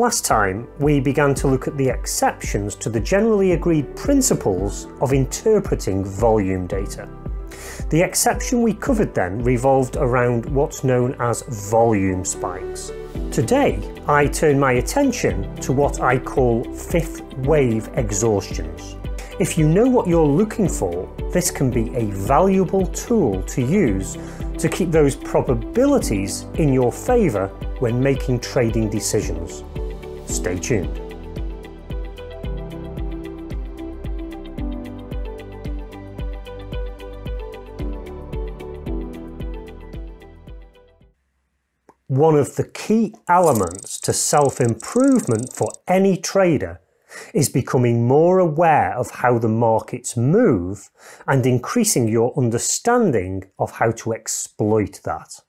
Last time, we began to look at the exceptions to the generally agreed principles of interpreting volume data. The exception we covered then revolved around what's known as volume spikes. Today, I turn my attention to what I call fifth wave exhaustions. If you know what you're looking for, this can be a valuable tool to use to keep those probabilities in your favour when making trading decisions. Stay tuned. One of the key elements to self-improvement for any trader is becoming more aware of how the markets move and increasing your understanding of how to exploit that.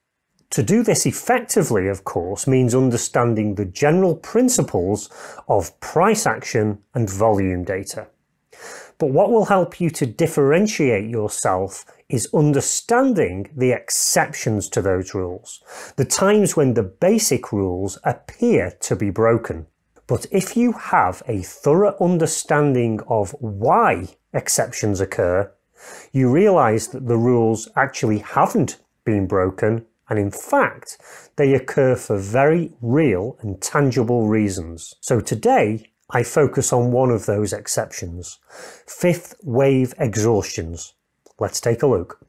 To do this effectively, of course, means understanding the general principles of price action and volume data. But what will help you to differentiate yourself is understanding the exceptions to those rules, the times when the basic rules appear to be broken. But if you have a thorough understanding of why exceptions occur, you realise that the rules actually haven't been broken, and in fact, they occur for very real and tangible reasons. So today, I focus on one of those exceptions, fifth wave exhaustions. Let's take a look.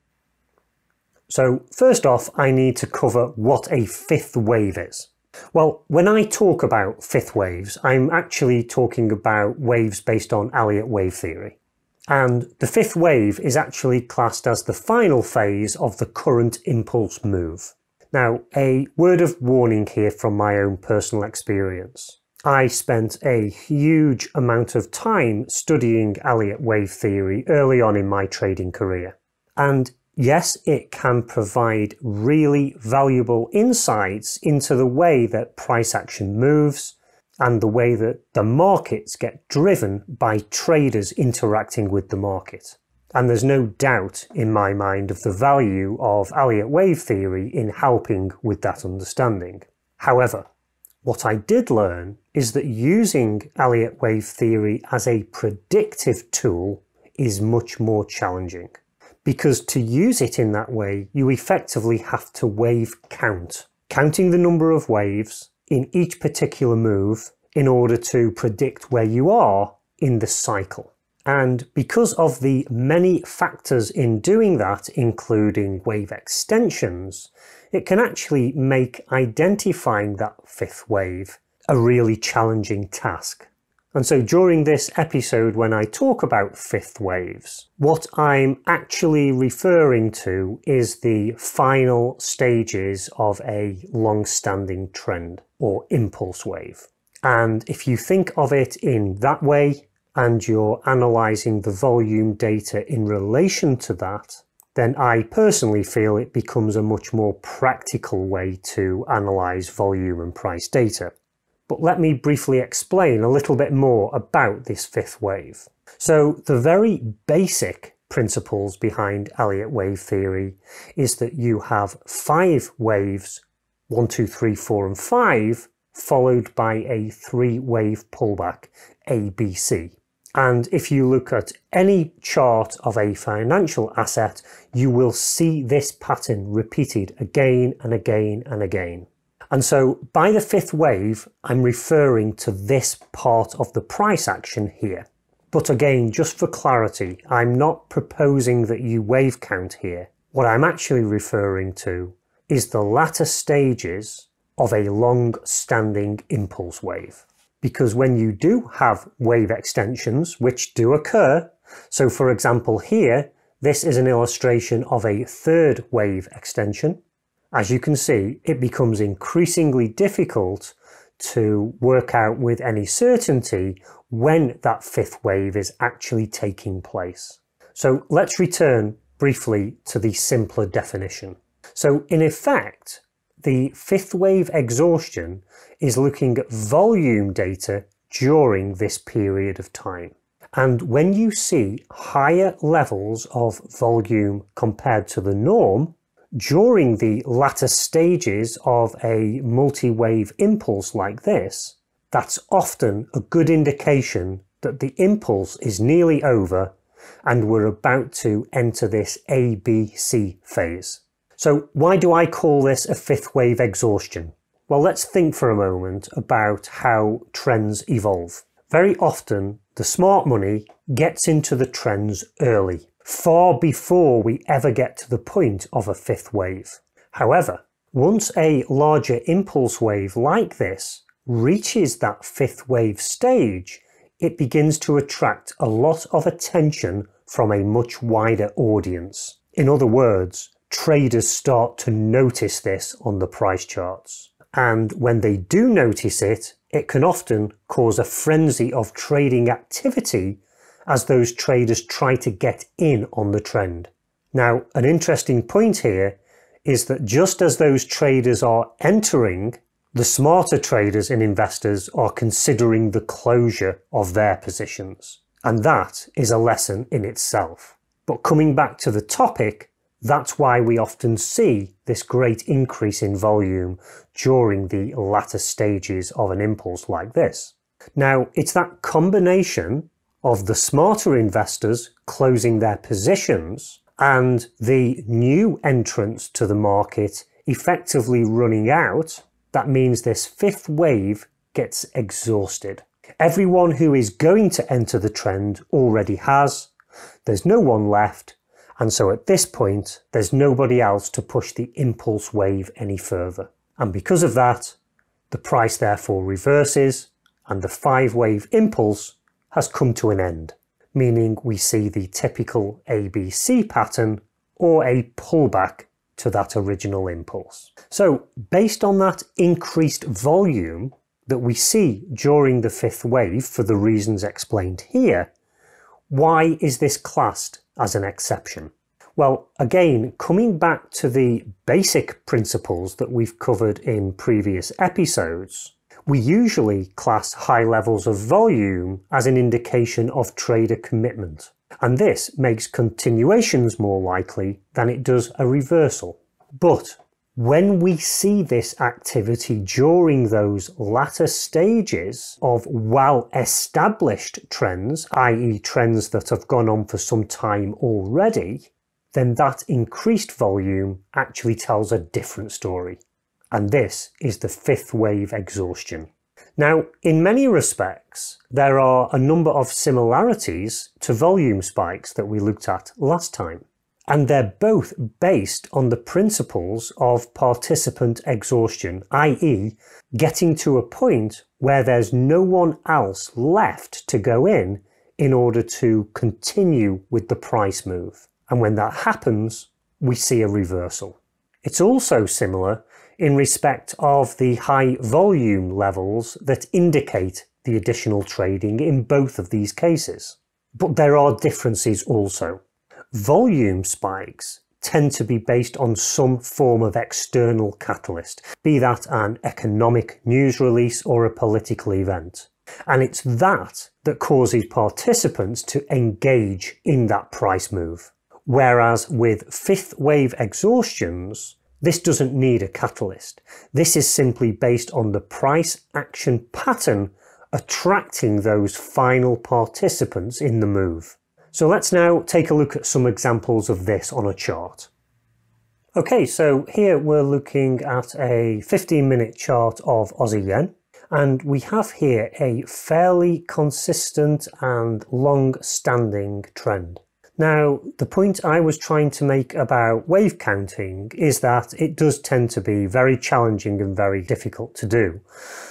So first off, I need to cover what a fifth wave is. Well, when I talk about fifth waves, I'm actually talking about waves based on Elliott Wave Theory. And the fifth wave is actually classed as the final phase of the current impulse move. Now, a word of warning here from my own personal experience. I spent a huge amount of time studying Elliott Wave Theory early on in my trading career. And yes, it can provide really valuable insights into the way that price action moves and the way that the markets get driven by traders interacting with the market. And there's no doubt in my mind of the value of Elliott Wave Theory in helping with that understanding. However, what I did learn is that using Elliott Wave Theory as a predictive tool is much more challenging, because to use it in that way, you effectively have to wave count, counting the number of waves in each particular move in order to predict where you are in the cycle. And because of the many factors in doing that, including wave extensions, it can actually make identifying that fifth wave a really challenging task. And so during this episode, when I talk about fifth waves, what I'm actually referring to is the final stages of a long-standing trend or impulse wave. And if you think of it in that way, and you're analysing the volume data in relation to that, then I personally feel it becomes a much more practical way to analyse volume and price data. But let me briefly explain a little bit more about this fifth wave. So the very basic principles behind Elliott Wave Theory is that you have 5 waves, 1, 2, 3, 4 and 5, followed by a 3-wave pullback, ABC. And if you look at any chart of a financial asset, you will see this pattern repeated again and again and again. And so by the fifth wave, I'm referring to this part of the price action here. But again, just for clarity, I'm not proposing that you wave count here. What I'm actually referring to is the latter stages of a long-standing impulse wave. Because when you do have wave extensions, which do occur, so for example here, this is an illustration of a 3rd wave extension. As you can see, it becomes increasingly difficult to work out with any certainty when that 5th wave is actually taking place. So let's return briefly to the simpler definition. So in effect, the 5th wave exhaustion is looking at volume data during this period of time. And when you see higher levels of volume compared to the norm, during the latter stages of a multi-wave impulse like this, that's often a good indication that the impulse is nearly over and we're about to enter this ABC phase. So why do I call this a fifth wave exhaustion? Well, let's think for a moment about how trends evolve. Very often, the smart money gets into the trends early, far before we ever get to the point of a fifth wave. However, once a larger impulse wave like this reaches that fifth wave stage, it begins to attract a lot of attention from a much wider audience. In other words, traders start to notice this on the price charts. And when they do notice it, it can often cause a frenzy of trading activity as those traders try to get in on the trend. Now, an interesting point here is that just as those traders are entering, the smarter traders and investors are considering the closure of their positions. And that is a lesson in itself. But coming back to the topic, that's why we often see this great increase in volume during the latter stages of an impulse like this. Now, it's that combination of the smarter investors closing their positions and the new entrants to the market effectively running out, that means this fifth wave gets exhausted. Everyone who is going to enter the trend already has, there's no one left, and so at this point, there's nobody else to push the impulse wave any further. And because of that, the price therefore reverses, and the five-wave impulse has come to an end, meaning we see the typical ABC pattern or a pullback to that original impulse. So based on that increased volume that we see during the fifth wave for the reasons explained here, why is this classed as an exception? Well, again, coming back to the basic principles that we've covered in previous episodes, we usually class high levels of volume as an indication of trader commitment, and this makes continuations more likely than it does a reversal. But when we see this activity during those latter stages of well-established trends, i.e. trends that have gone on for some time already, then that increased volume actually tells a different story. And this is the fifth wave exhaustion. Now, in many respects, there are a number of similarities to volume spikes that we looked at last time, and they're both based on the principles of participant exhaustion, i.e. getting to a point where there's no one else left to go in order to continue with the price move. And when that happens, we see a reversal. It's also similar in respect of the high volume levels that indicate the additional trading in both of these cases. But there are differences also. Volume spikes tend to be based on some form of external catalyst, be that an economic news release or a political event. And it's that that causes participants to engage in that price move. Whereas with fifth wave exhaustions, this doesn't need a catalyst. This is simply based on the price action pattern attracting those final participants in the move. So let's now take a look at some examples of this on a chart. Okay, so here we're looking at a 15-minute chart of Aussie Yen, and we have here a fairly consistent and long-standing trend. Now, the point I was trying to make about wave counting is that it does tend to be very challenging and very difficult to do.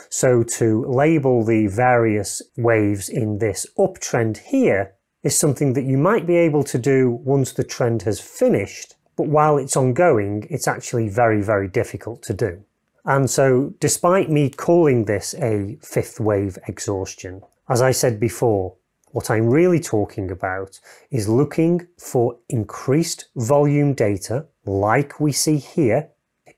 So to label the various waves in this uptrend here is something that you might be able to do once the trend has finished, but while it's ongoing, it's actually very, very difficult to do. And so despite me calling this a fifth wave exhaustion, as I said before, what I'm really talking about is looking for increased volume data, like we see here,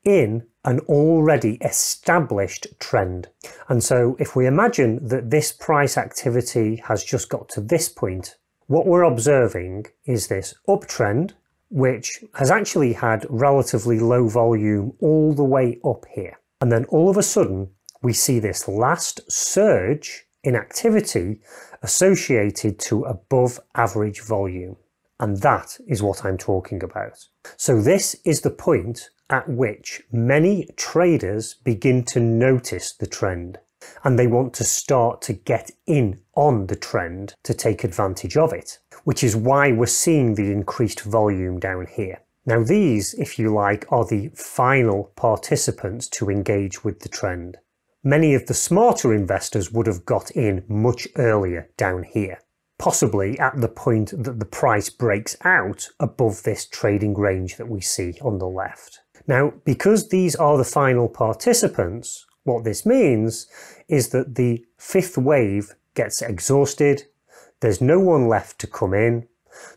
in an already established trend. And so if we imagine that this price activity has just got to this point, what we're observing is this uptrend, which has actually had relatively low volume all the way up here. And then all of a sudden, we see this last surge in activity associated to above average volume. And that is what I'm talking about. So this is the point at which many traders begin to notice the trend, and they want to start to get in on the trend to take advantage of it, which is why we're seeing the increased volume down here. Now these, if you like, are the final participants to engage with the trend. Many of the smarter investors would have got in much earlier down here, possibly at the point that the price breaks out above this trading range that we see on the left. Now, because these are the final participants, what this means is that the fifth wave gets exhausted, there's no one left to come in,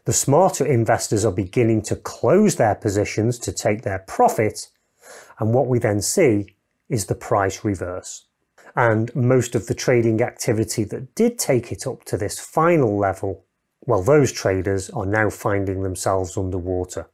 the smarter investors are beginning to close their positions to take their profit, and what we then see is the price reverse. And most of the trading activity that did take it up to this final level, well, those traders are now finding themselves underwater.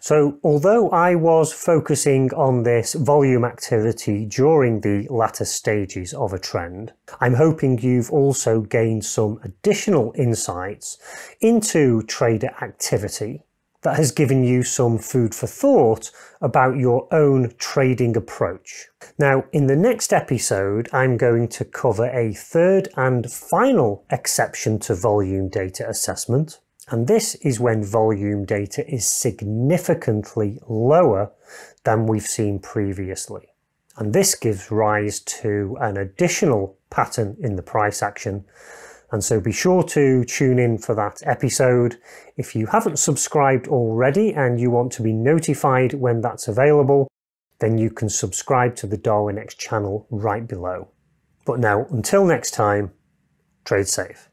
So although I was focusing on this volume activity during the latter stages of a trend, I'm hoping you've also gained some additional insights into trader activity that has given you some food for thought about your own trading approach. Now, in the next episode, I'm going to cover a third and final exception to volume data assessment. And this is when volume data is significantly lower than we've seen previously. And this gives rise to an additional pattern in the price action. And so be sure to tune in for that episode. If you haven't subscribed already and you want to be notified when that's available, then you can subscribe to the DarwinX channel right below. But now, until next time, trade safe.